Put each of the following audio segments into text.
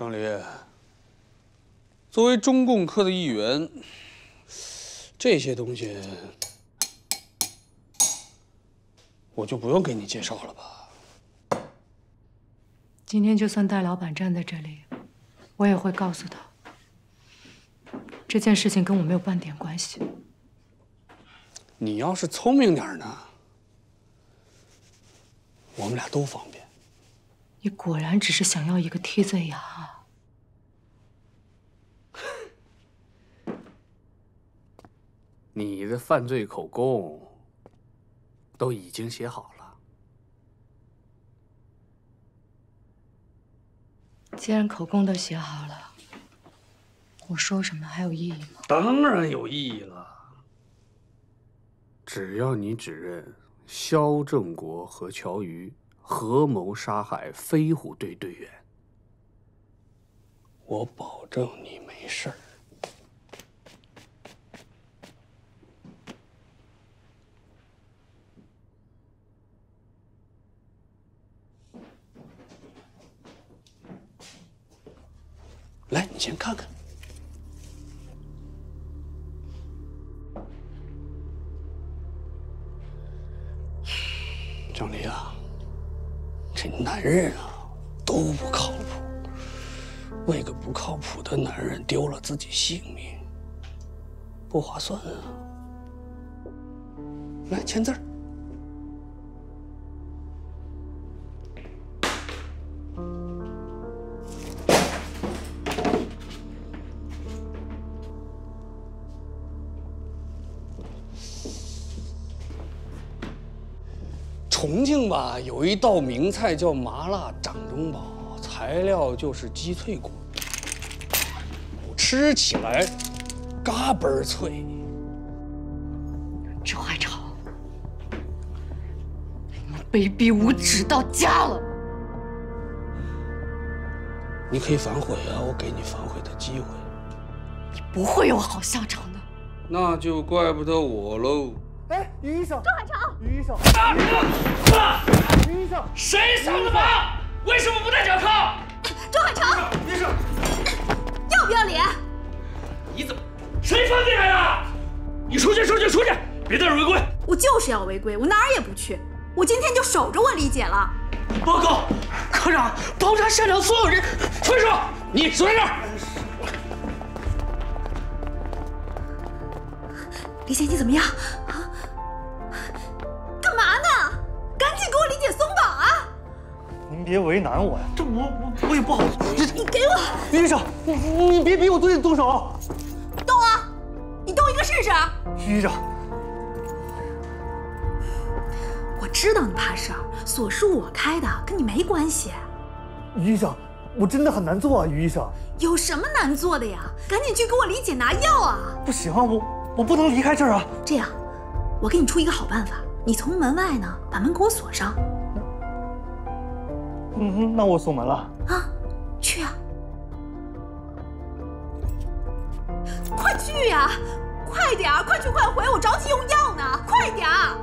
张黎，作为中共科的一员，这些东西我就不用给你介绍了吧。今天就算戴老板站在这里，我也会告诉他，这件事情跟我没有半点关系。你要是聪明点呢，我们俩都方便。 你果然只是想要一个替罪羊啊！你的犯罪口供都已经写好了。既然口供都写好了，我说什么还有意义吗？当然有意义了。只要你指认肖正国和乔瑜 合谋杀害飞虎队队员，我保证你没事儿。来，你先看看。 男人啊，都不靠谱。为个不靠谱的男人丢了自己性命，不划算啊！来签字儿。重庆吧，有一道名菜叫麻辣掌中宝，材料就是鸡脆骨，吃起来嘎嘣脆。周海潮，你卑鄙无耻到家了！你可以反悔啊，我给你反悔的机会。你不会有好下场的。那就怪不得我喽。 哎，于医生，周海潮，于医生，于医生，谁上的马？为什么不戴脚铐？周海潮，医生，要不要脸？你怎么？谁放进来的？你出去，出去，出去！别在这违规！我就是要违规，我哪儿也不去，我今天就守着我李姐了。报告科长，包查现场所有人，分手！你守在这儿。李姐，你怎么样？ 别为难我呀！这我也不好。你给我，于医生，你别逼我对你动手。动啊！你动一个试试。于医生，我知道你怕事儿，锁是我开的，跟你没关系。于医生，我真的很难做啊，于医生。有什么难做的呀？赶紧去给我李姐拿药啊！不行啊，我不能离开这儿啊。这样，我给你出一个好办法，你从门外呢把门给我锁上。 嗯，那我锁门了啊！去啊！快去呀！快点儿，快去快回，我着急用药呢！快点儿！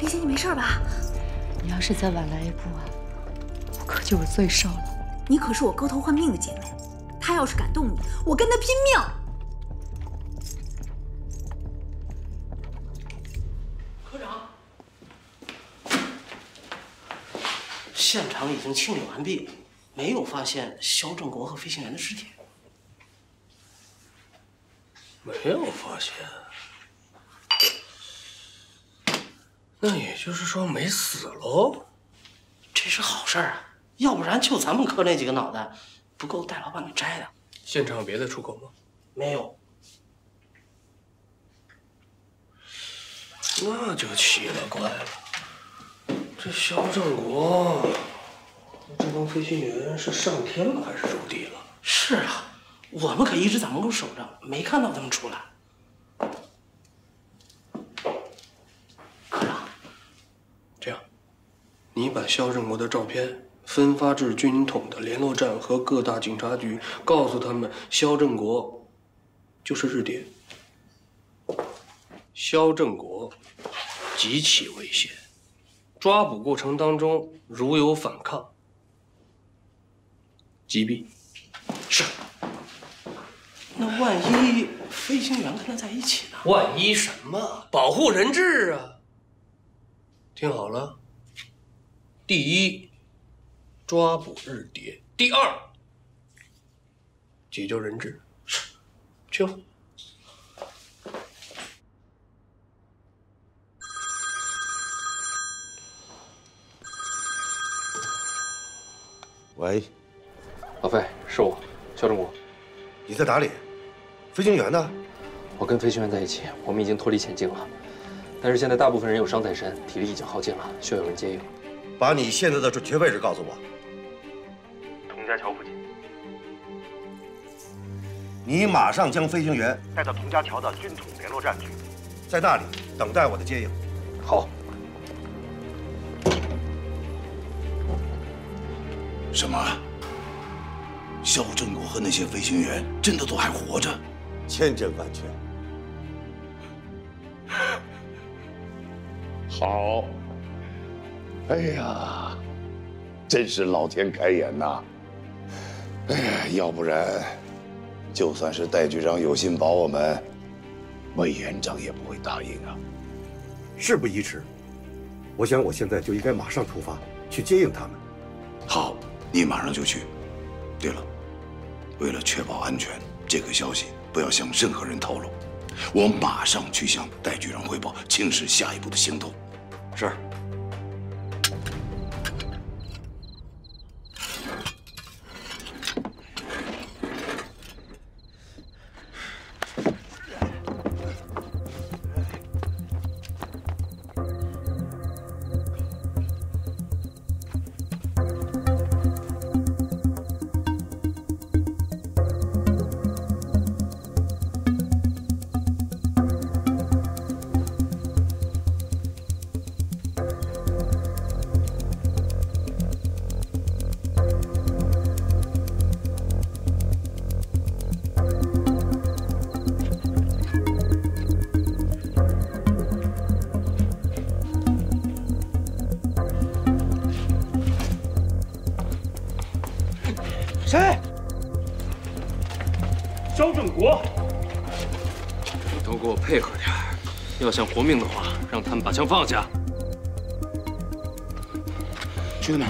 李姐，你没事吧？你要是再晚来一步啊，我可就有罪受了。你可是我勾头换命的姐妹，她要是敢动你，我跟她拼命！ 现场已经清理完毕，没有发现肖正国和飞行员的尸体。没有发现，那也就是说没死喽。这是好事儿啊，要不然就咱们科那几个脑袋不够戴老板给摘的。现场有别的出口吗？没有。那就奇了怪了。 这肖正国，这帮飞行员是上天了还是入地了？是啊，我们可一直在门口守着，没看到他们出来。科长，这样，你把肖正国的照片分发至军统的联络站和各大警察局，告诉他们肖正国就是日谍，肖正国极其危险。抓捕过程当中如有反抗，击毙。是。那万一飞行员跟他在一起呢？万一什么？保护人质啊！听好了，第一，抓捕日谍；第二，解救人质。是，去吧。 喂，老费，是我，肖正国。你在哪里？飞行员呢？我跟飞行员在一起，我们已经脱离险境了。但是现在大部分人有伤在身，体力已经耗尽了，需要有人接应。把你现在的准确位置告诉我。佟家桥附近。你马上将飞行员带到佟家桥的军统联络站去，在那里等待我的接应。好。 什么？肖正国和那些飞行员真的都还活着？千真万确。好。哎呀，真是老天开眼呐！哎呀，要不然，就算是戴局长有心保我们，魏园长也不会答应啊。事不宜迟，我想我现在就应该马上出发去接应他们。好。 你马上就去。对了，为了确保安全，这个消息不要向任何人透露。我马上去向戴局长汇报，请示下一步的行动。是。要想活命的话，让他们把枪放下。兄弟们，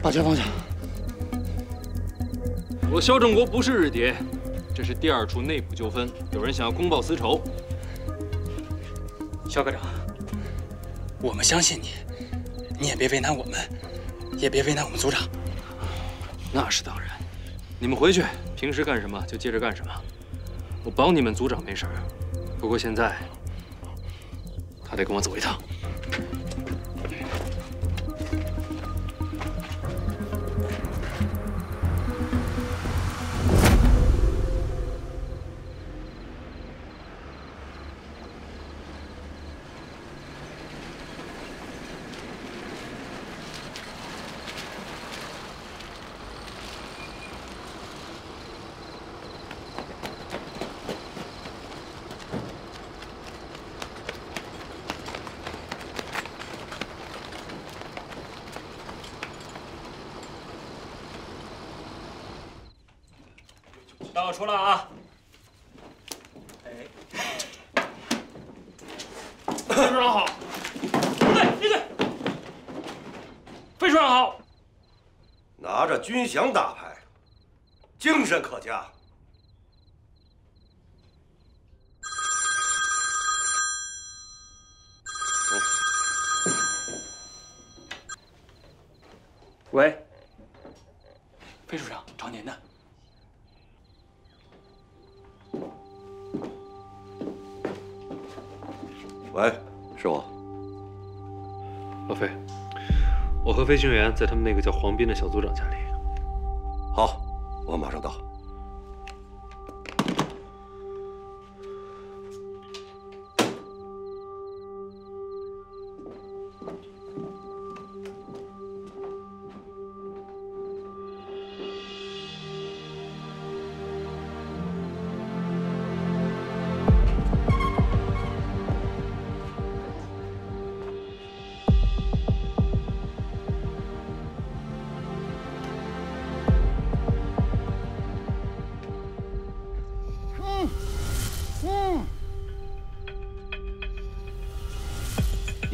把枪放下！我肖正国不是日谍，这是第二处内部纠纷，有人想要公报私仇。肖科长，我们相信你，你也别为难我们，也别为难我们组长。那是当然。你们回去，平时干什么就接着干什么。我保你们组长没事儿，不过现在。 还得跟我走一趟。到处了啊！哎，飞处长好，不对，别对，飞处长好，拿着军饷打牌，精神可嘉。喂，飞处长，找您呢。 喂，是我，老费，我和飞行员在他们那个叫黄斌的小组长家里。好，我马上到。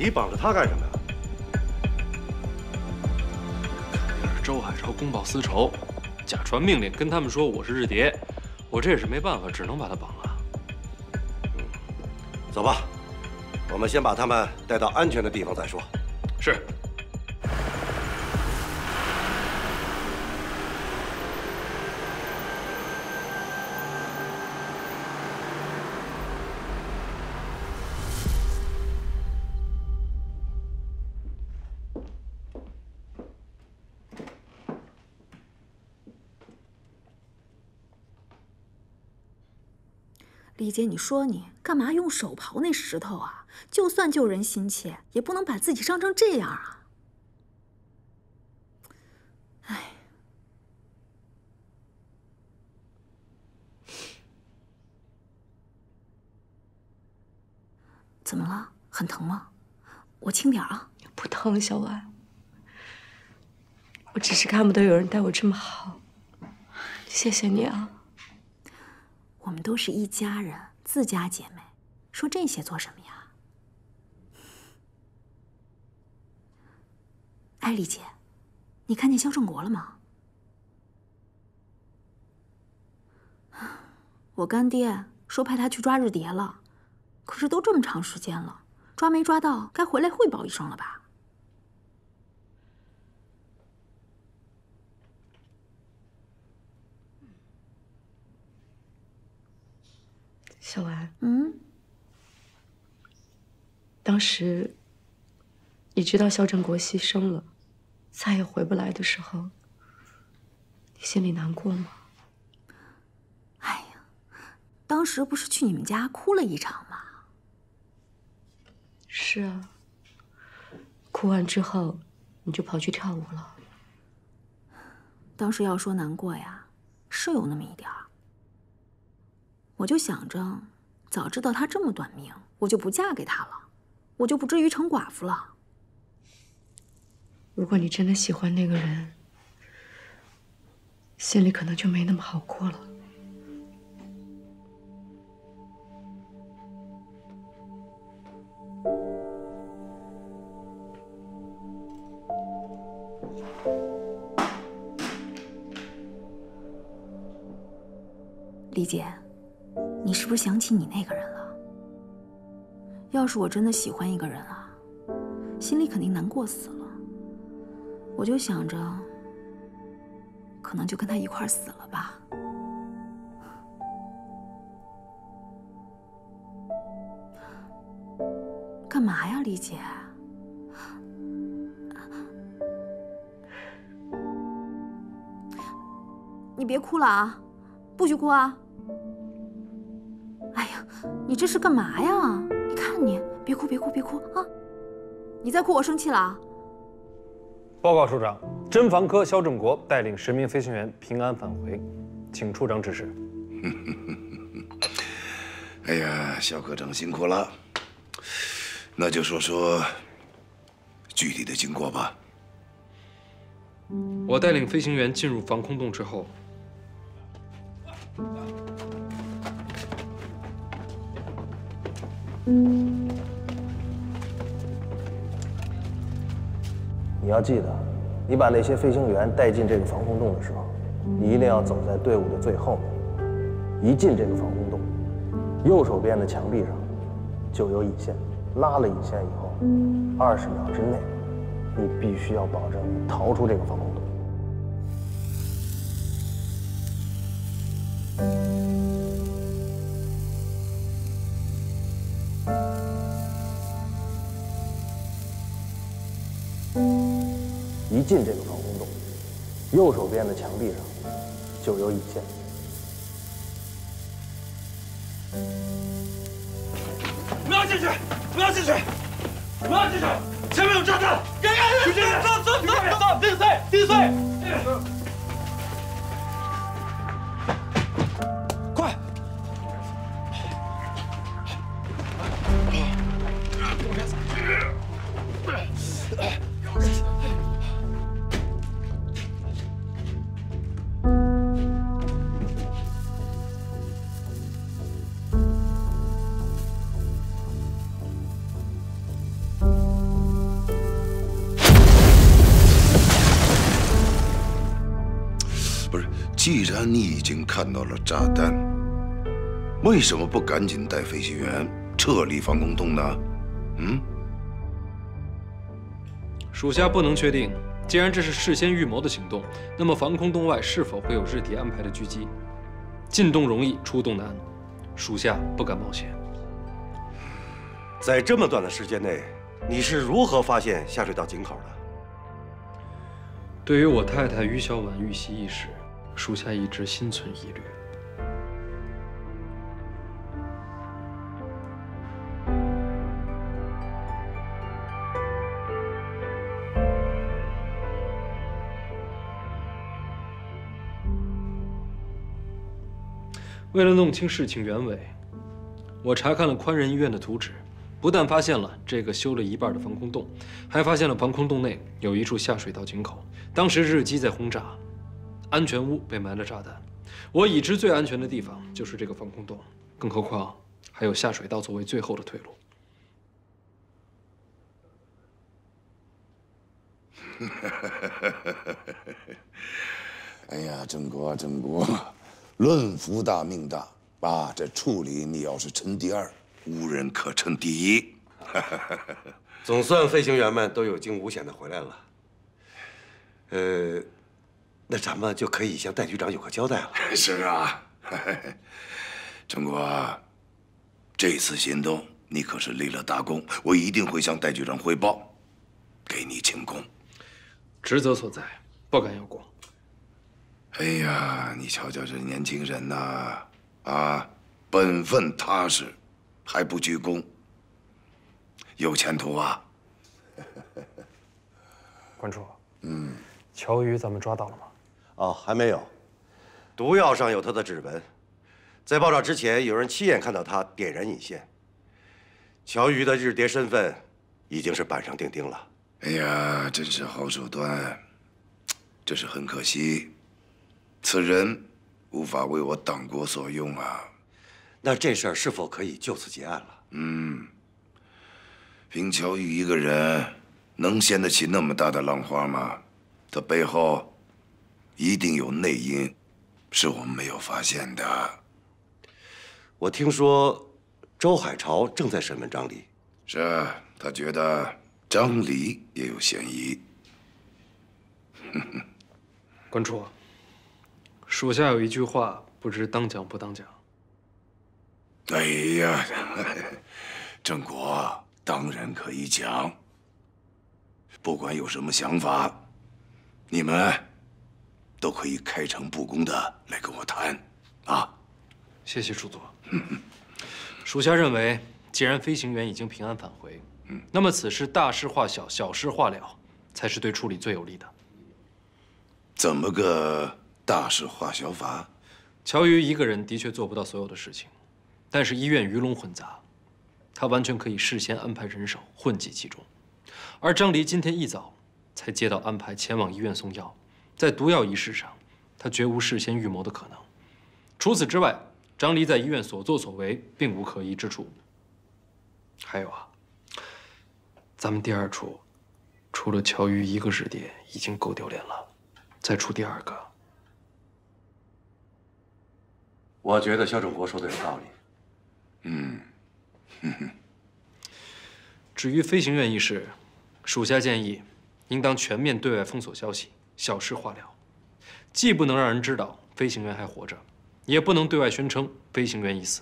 你绑着他干什么呀？肯定是周海潮公报私仇，假传命令跟他们说我是日谍，我这也是没办法，只能把他绑了。嗯，走吧，我们先把他们带到安全的地方再说。是。 李姐，你说你干嘛用手刨那石头啊？就算救人心切，也不能把自己伤成这样啊！哎，怎么了？很疼吗？我轻点啊。不疼，小婉。我只是看不得有人待我这么好，谢谢你啊。 我们都是一家人，自家姐妹，说这些做什么呀？哎，李姐，你看见肖正国了吗？我干爹说派他去抓日谍了，可是都这么长时间了，抓没抓到，该回来汇报一声了吧？小婉，嗯，当时你知道肖振国牺牲了，再也回不来的时候，你心里难过吗？哎呀，当时不是去你们家哭了一场吗？是啊，哭完之后你就跑去跳舞了。当时要说难过呀，是有那么一点儿。 我就想着，早知道他这么短命，我就不嫁给他了，我就不至于成寡妇了。如果你真的喜欢那个人，心里可能就没那么好过了。李姐。 你是不是想起你那个人了？要是我真的喜欢一个人啊，心里肯定难过死了。我就想着，可能就跟他一块儿死了吧。干嘛呀，李姐？你别哭了啊，不许哭啊！ 你这是干嘛呀？你看你，别哭，别哭，别哭啊！你再哭，我生气了啊！报告处长，侦防科肖正国带领10名飞行员平安返回，请处长指示。哎呀，肖科长辛苦了。那就说说具体的经过吧。我带领飞行员进入防空洞之后。 你要记得，你把那些飞行员带进这个防空洞的时候，你一定要走在队伍的最后面。一进这个防空洞，右手边的墙壁上就有引线，拉了引线以后，20秒之内，你必须要保证你逃出这个防空洞。 一进这个防空洞，右手边的墙壁上就有引线。不要进去！不要进去！不要进去！前面有炸弹！赶紧！走！定罪！快！哎既然你已经看到了炸弹，为什么不赶紧带飞行员撤离防空洞呢？嗯？属下不能确定。既然这是事先预谋的行动，那么防空洞外是否会有日敌安排的狙击？进洞容易，出洞难，属下不敢冒险。在这么短的时间内，你是如何发现下水道井口的？ 对于我太太于小婉遇袭一事，属下一直心存疑虑。为了弄清事情原委，我查看了宽仁医院的图纸。 不但发现了这个修了一半的防空洞，还发现了防空洞内有一处下水道井口。当时日机在轰炸，安全屋被埋了炸弹。我已知最安全的地方就是这个防空洞，更何况还有下水道作为最后的退路。哎呀，郑国，论福大命大啊！这处理你要是称第二。 无人可称第一，总算飞行员们都有惊无险的回来了。那咱们就可以向戴局长有个交代了。是啊，郑国，这次行动你可是立了大功，我一定会向戴局长汇报，给你请功。职责所在，不敢有过。哎呀，你瞧瞧这年轻人呐，啊，本分踏实。 还不鞠躬，有前途啊！关处，乔鱼咱们抓到了吗？哦，还没有。毒药上有他的指纹，在爆炸之前，有人亲眼看到他点燃引线。乔鱼的日谍身份已经是板上钉钉了。哎呀，真是好手段！只是很可惜，此人无法为我党国所用啊。 那这事儿是否可以就此结案了？嗯，凭乔玉一个人能掀得起那么大的浪花吗？他背后一定有内因，是我们没有发现的。我听说周海潮正在审问张黎，是他觉得张黎也有嫌疑。关处，属下有一句话，不知当讲不当讲。 哎呀，郑国当然可以讲。不管有什么想法，你们都可以开诚布公的来跟我谈，啊！谢谢处座。属下认为，既然飞行员已经平安返回，那么此事大事化小，小事化了，才是对处理最有利的。怎么个大事化小法？乔瑜一个人的确做不到所有的事情。 但是医院鱼龙混杂，他完全可以事先安排人手混迹其中。而张黎今天一早才接到安排前往医院送药，在毒药一事上，他绝无事先预谋的可能。除此之外，张黎在医院所作所为并无可疑之处。还有啊，咱们第二处，除了乔瑜一个日谍已经够丢脸了，再出第二个。我觉得肖正国说的有道理。 至于飞行员一事，属下建议，应当全面对外封锁消息，小事化了。既不能让人知道飞行员还活着，也不能对外宣称飞行员已死。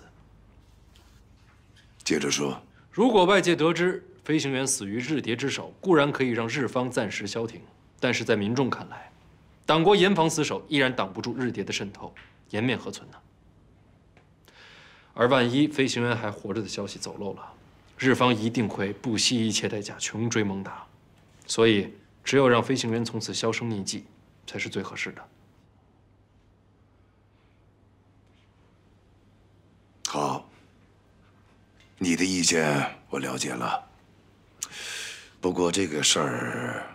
接着说，如果外界得知飞行员死于日谍之手，固然可以让日方暂时消停，但是在民众看来，党国严防死守，依然挡不住日谍的渗透，颜面何存呢？ 而万一飞行员还活着的消息走漏了，日方一定会不惜一切代价穷追猛打，所以只有让飞行员从此销声匿迹，才是最合适的。好，你的意见我了解了。不过这个事儿，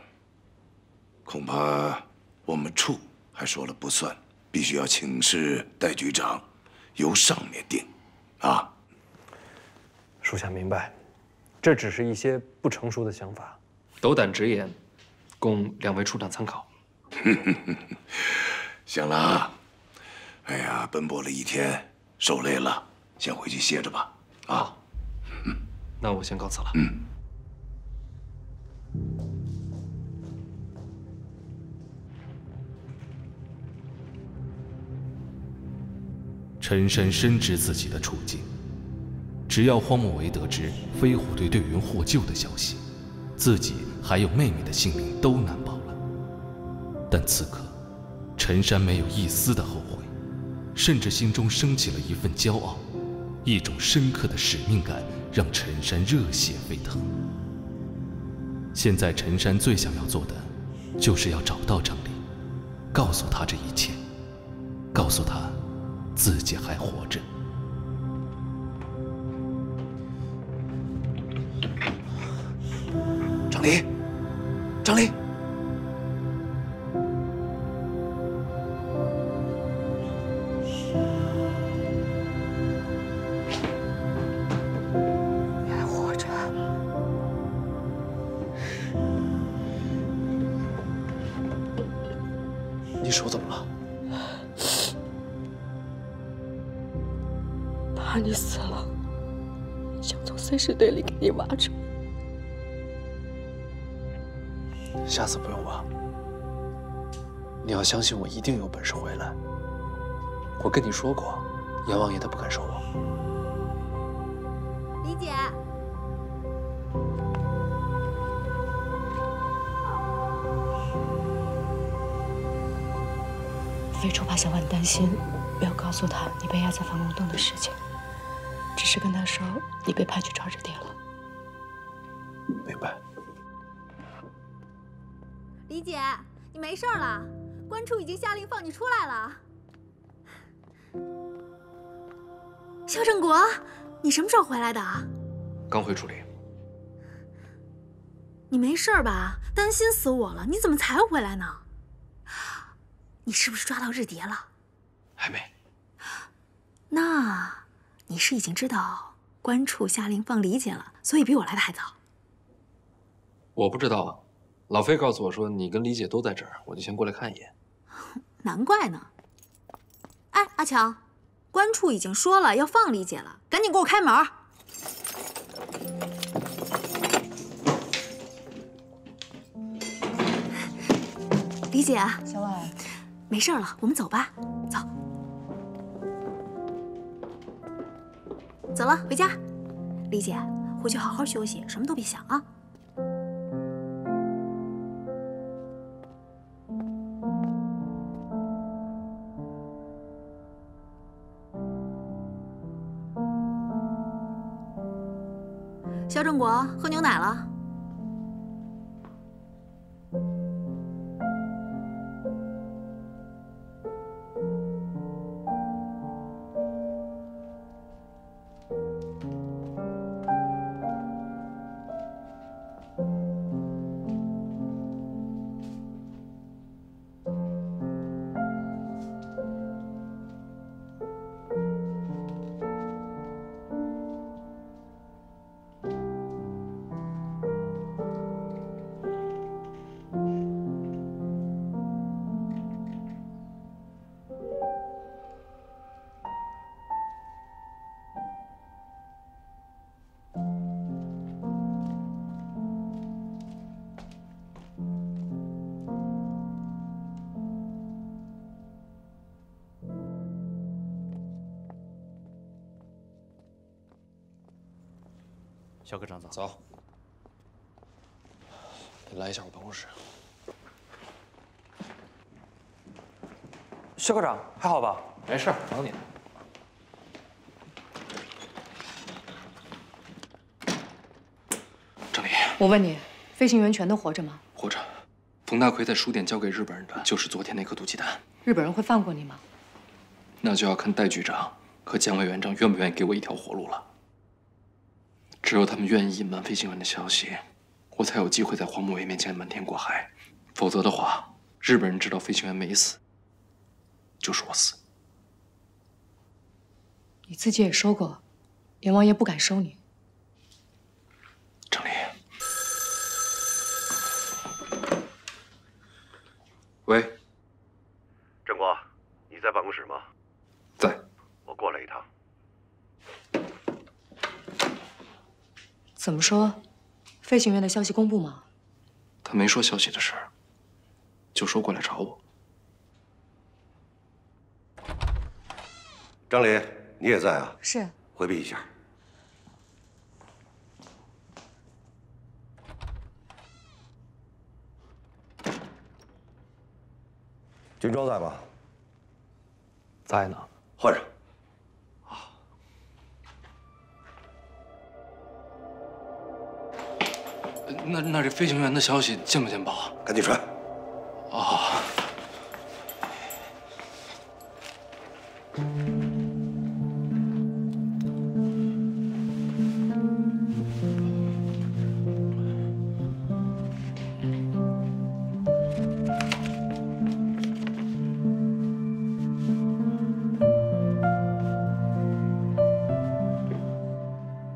恐怕我们处还说了不算，必须要请示戴局长，由上面定。 啊，属下明白，这只是一些不成熟的想法，斗胆直言，供两位处长参考。行了，哎呀，奔波了一天，受累了，先回去歇着吧。啊，嗯，那我先告辞了。嗯。陈深深知自己的处境，只要荒木为得知飞虎队队员获救的消息，自己还有妹妹的性命都难保了。但此刻，陈山没有一丝的后悔。 甚至心中升起了一份骄傲，一种深刻的使命感，让陈山热血沸腾。现在陈山最想要做的，就是要找到张丽，告诉他这一切，告诉他自己还活着。张丽，张丽。 是队里给你挖出，下次不用挖。你要相信我，一定有本事回来。我跟你说过，阎王爷他不敢收我。李姐，飞初怕小婉担心，没有告诉她你被压在防空洞的事情。 只是跟他说，你被派去抓着点了。明白。李姐，你没事了，关处已经下令放你出来了。肖正国，你什么时候回来的？刚回处理。你没事吧？担心死我了！你怎么才回来呢？你是不是抓到日谍了？还没。那。 你是已经知道官处下令放李姐了，所以比我来的还早。我不知道啊，老飞告诉我说你跟李姐都在这儿，我就先过来看一眼。难怪呢。哎，阿强，官处已经说了要放李姐了，赶紧给我开门。李姐，小婉，没事了，我们走吧，走。 走了，回家。李姐，回去好好休息，什么都别想啊。肖正国，喝牛奶了。 肖科长早。走，你来一下我办公室。肖科长还好吧？没事，等你呢。张丽，我问你，飞行员全都活着吗？活着。冯大奎在书店交给日本人的就是昨天那颗毒气弹。日本人会放过你吗？那就要看戴局长和姜委员长愿不愿意给我一条活路了。 只有他们愿意隐瞒飞行员的消息，我才有机会在荒木伟面前瞒天过海。否则的话，日本人知道飞行员没死，就是我死。你自己也说过，阎王爷不敢收你。张丽，喂，正国，你在办公室吗？怎么说？飞行员的消息公布吗？他没说消息的事儿，就说过来找我。张林，你也在啊？是。回避一下。 军装在吗？在呢，换上。啊！那这飞行员的消息劲不劲爆？赶紧穿。哦。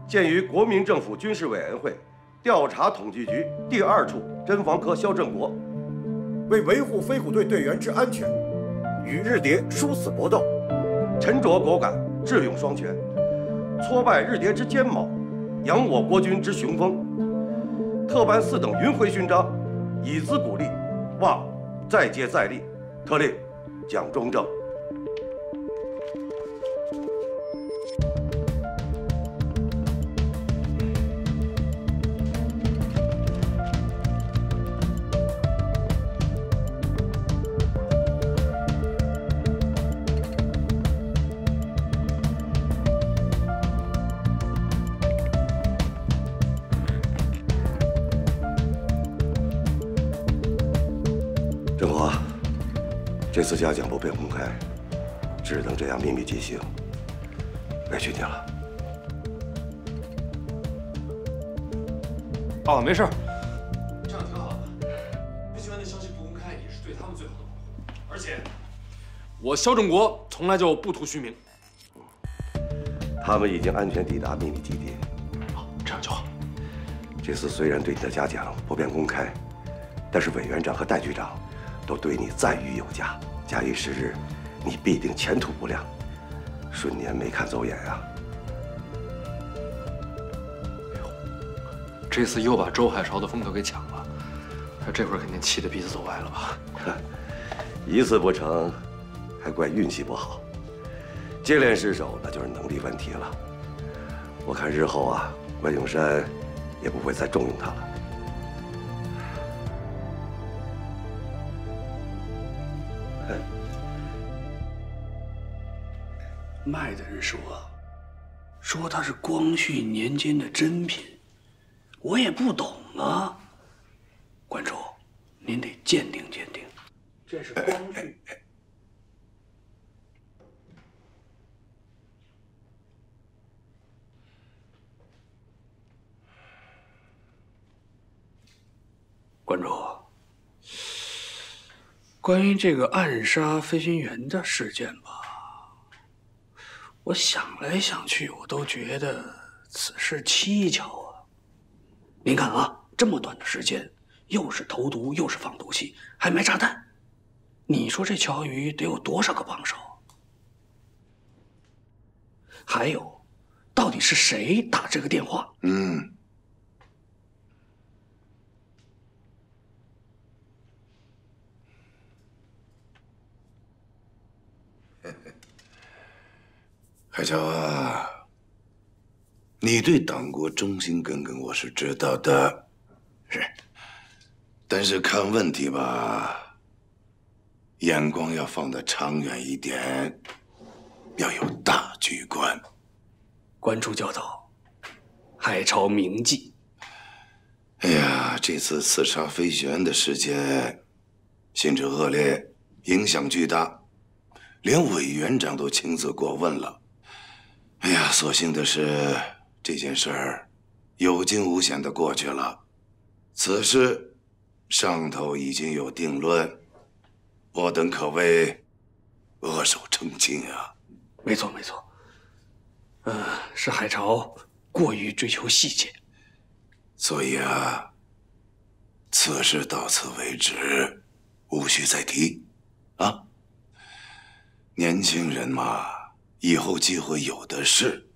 鉴于国民政府军事委员会调查统计局第2处侦防科肖振国为维护飞虎队队员之安全，与日谍殊死搏斗，沉着果敢，智勇双全，挫败日谍之奸谋，扬我国军之雄风，特颁4等云辉勋章，以资鼓励，望再接再厉。特令蒋中正。 这次嘉奖不便公开，只能这样秘密进行。委屈你了。哦，没事，这样挺好的。飞行员的消息不公开，也是对他们最好的保护。而且，我肖正国从来就不图虚名。他们已经安全抵达秘密基地。好，这样就好。这次虽然对你的嘉奖不便公开，但是委员长和戴局长。 都对你赞誉有加，假以时日，你必定前途无量。顺年没看走眼啊！哎呦，这次又把周海潮的风头给抢了，他这会儿肯定气得鼻子走歪了吧？一次不成，还怪运气不好。接连失手，那就是能力问题了。我看日后啊，关永山也不会再重用他了。 卖的人说它是光绪年间的珍品，我也不懂啊。关主，您得鉴定鉴定，这是光绪。关主，关于这个暗杀飞行员的事件吧。 我想来想去，我都觉得此事蹊跷啊！您看啊，这么短的时间，又是投毒，又是放毒气，还埋炸弹，你说这乔鱼得有多少个帮手？还有，到底是谁打这个电话？嗯。 海潮啊，你对党国忠心耿耿，我是知道的，是。但是看问题吧，眼光要放得长远一点，要有大局观。关主教导，海潮铭记。哎呀，这次刺杀飞行员的事件，性质恶劣，影响巨大，连委员长都亲自过问了。 哎呀，所幸的是这件事儿有惊无险的过去了。此事上头已经有定论，我等可谓扼手称庆啊！没错，没错。是海潮过于追求细节，所以啊，此事到此为止，无需再提。啊，年轻人嘛。 以后机会有的是，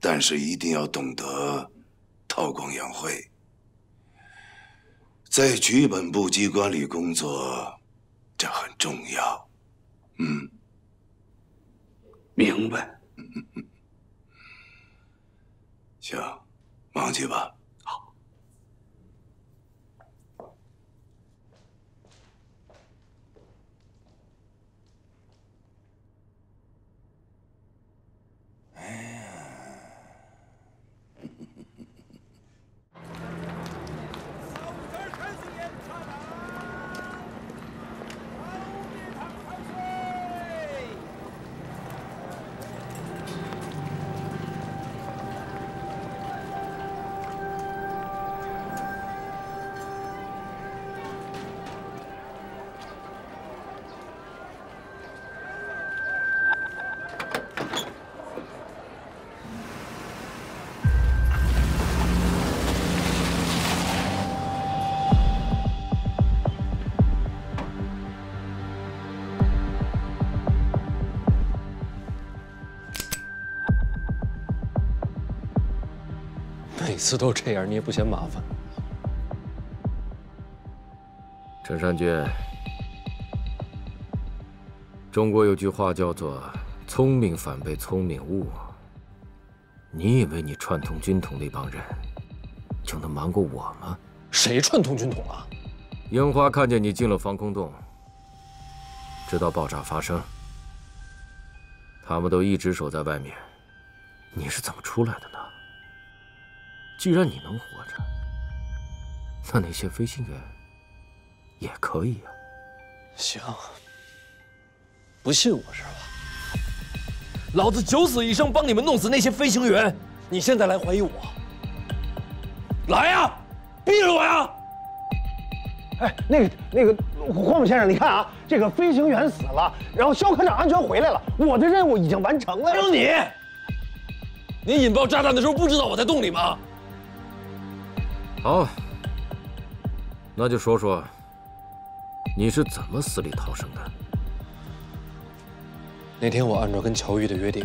但是一定要懂得韬光养晦。在局本部机关里工作，这很重要。嗯，明白。行，忙去吧。 每次都这样，你也不嫌麻烦。陈山君，中国有句话叫做“聪明反被聪明误”。你以为你串通军统那帮人就能瞒过我吗？谁串通军统了？樱花看见你进了防空洞，直到爆炸发生，他们都一直守在外面。你是怎么出来的呢？ 既然你能活着，那些飞行员也可以啊。行，不信我是吧？老子九死一生帮你们弄死那些飞行员，你现在来怀疑我？来呀，毙了我呀！哎，那个黄埔先生，你看啊，这个飞行员死了，然后肖科长安全回来了，我的任务已经完成了。有你，你引爆炸弹的时候不知道我在洞里吗？ 好，那就说说你是怎么死里逃生的。那天我按照跟乔玉的约定，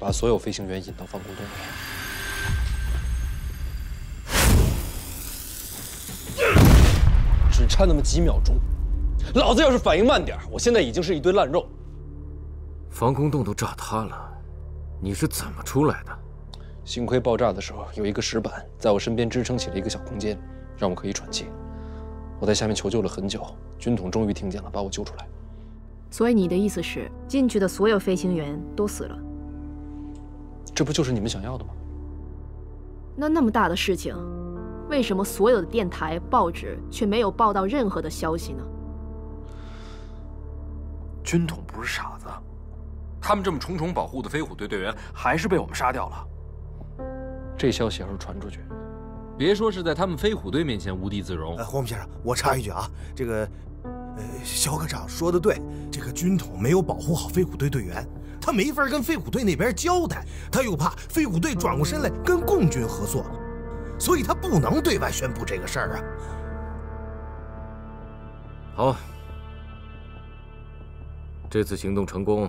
把所有飞行员引到防空洞里，只差那么几秒钟。老子要是反应慢点，我现在已经是一堆烂肉。防空洞都炸塌了，你是怎么出来的？ 幸亏爆炸的时候有一个石板在我身边支撑起了一个小空间，让我可以喘气。我在下面求救了很久，军统终于听见了，把我救出来。所以你的意思是，进去的所有飞行员都死了？这不就是你们想要的吗？那么大的事情，为什么所有的电台、报纸却没有报道任何的消息呢？军统不是傻子，他们这么重重保护的飞虎队队员，还是被我们杀掉了。 这消息要是传出去，别说是在他们飞虎队面前无地自容。黄先生，我插一句啊，这个，肖科长说的对，这个军统没有保护好飞虎队队员，他没法跟飞虎队那边交代，他又怕飞虎队转过身来跟共军合作，所以他不能对外宣布这个事儿啊。好，这次行动成功，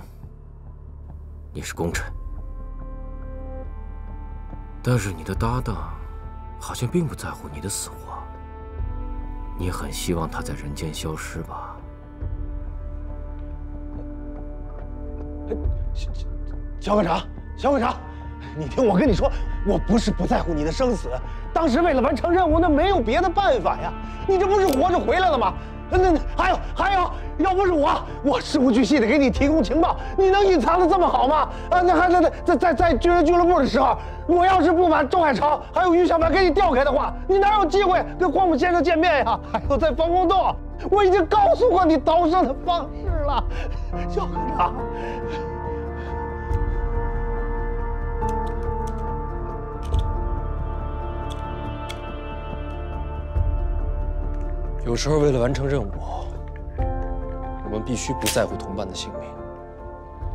你是功臣。 但是你的搭档，好像并不在乎你的死活。你很希望他在人间消失吧？小科长，你听我跟你说，我不是不在乎你的生死，当时为了完成任务，那没有别的办法呀。你这不是活着回来了吗？还有，要不是我事无巨细的给你提供情报，你能隐藏的这么好吗？啊，那还在军人俱乐部的时候，我要是不把周海潮还有于小凡给你调开的话，你哪有机会跟黄埔先生见面呀？还有在防空洞，我已经告诉过你逃生的方式了，肖科长。有时候，为了完成任务，我们必须不在乎同伴的性命，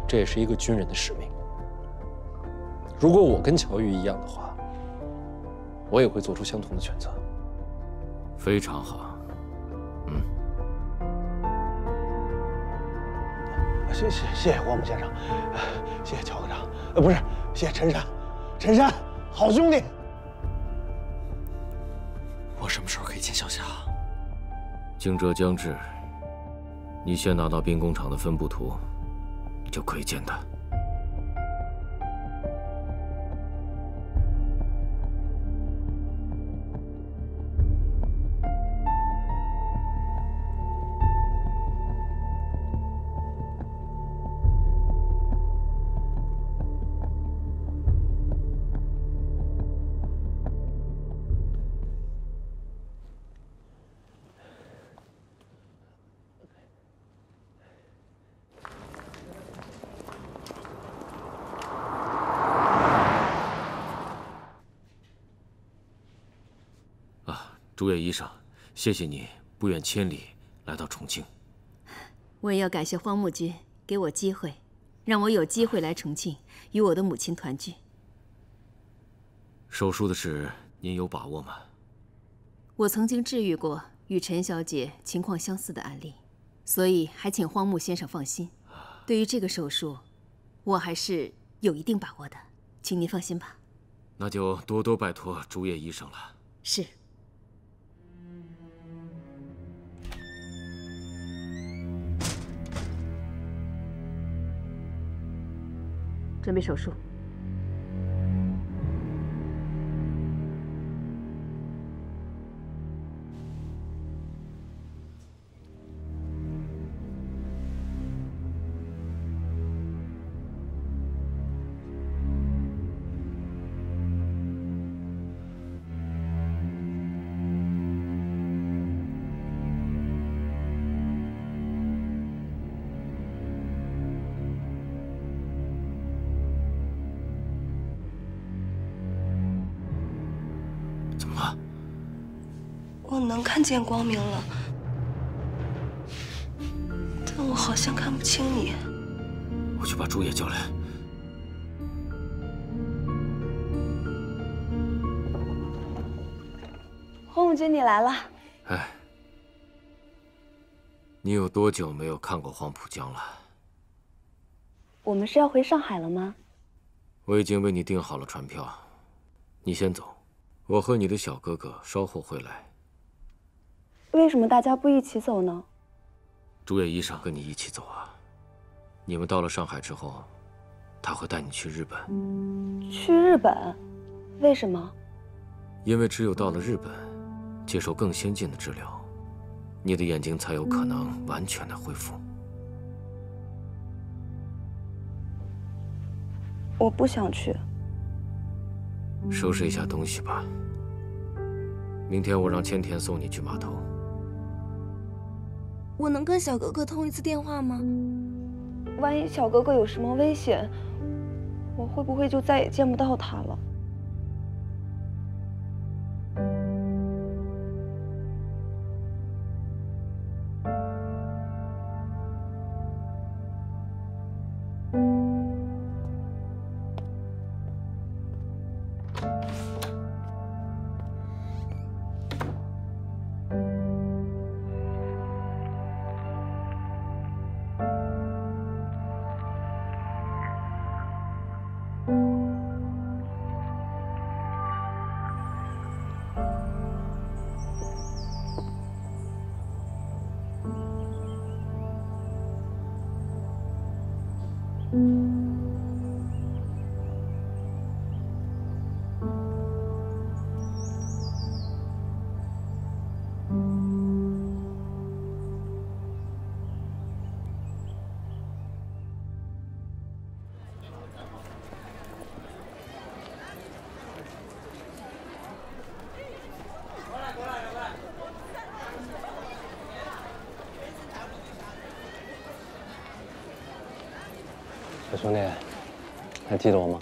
这也是一个军人的使命。如果我跟乔玉一样的话，我也会做出相同的选择。非常好，嗯。谢谢黄埔先生，谢谢乔科长，不是，谢谢陈山，好兄弟。我什么时候可以见小夏？惊蛰将至，你先拿到兵工厂的分布图，就可以见他。 竹野医生，谢谢你不远千里来到重庆。我也要感谢荒木君给我机会，让我有机会来重庆与我的母亲团聚。手术的事，您有把握吗？我曾经治愈过与陈小姐情况相似的案例，所以还请荒木先生放心。对于这个手术，我还是有一定把握的，请您放心吧。那就多多拜托竹野医生了。是。 准备手术。我能看见光明了，但我好像看不清你。我去把朱野叫来。荒木君，你来了。哎，你有多久没有看过黄浦江了？我们是要回上海了吗？我已经为你订好了船票，你先走，我和你的小哥哥稍后会来。 为什么大家不一起走呢？竹野医生跟你一起走啊！你们到了上海之后，他会带你去日本。去日本？为什么？因为只有到了日本，接受更先进的治疗，你的眼睛才有可能完全的恢复。我不想去。收拾一下东西吧。明天我让千田送你去码头。 我能跟小哥哥通一次电话吗？万一小哥哥有什么危险，我会不会就再也见不到他了？兄弟，还记得我吗？